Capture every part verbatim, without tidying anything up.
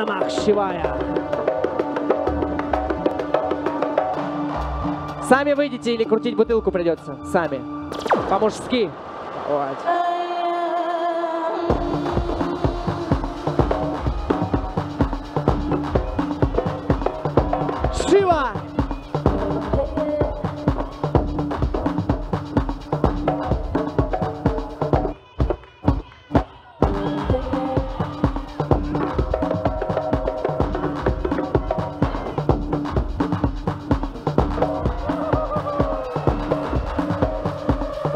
नमः शिवाय. Сами выйдите или крутить бутылку придется. Сами. По-мужски. Вот. Shiva!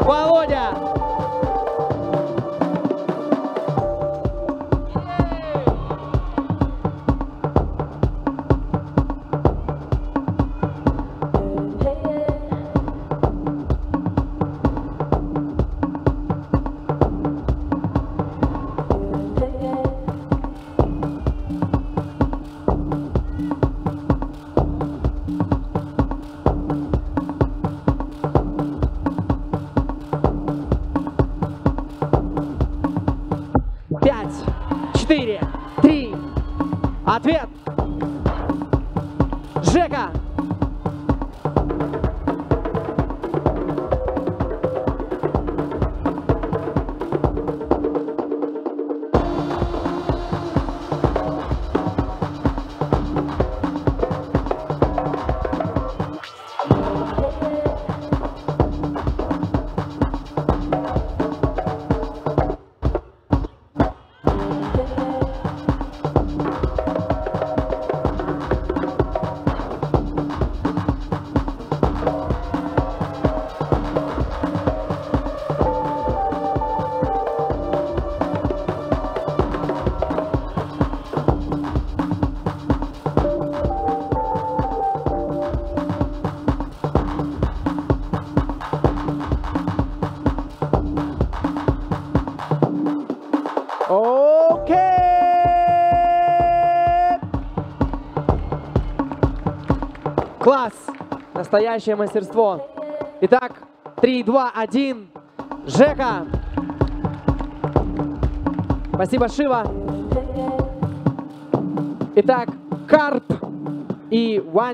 Володя! четыре, три, ответ. Жека. Класс! Настоящее мастерство. Итак, три, два, один. Жека! Спасибо, Шива. Итак, Карп и Ваня.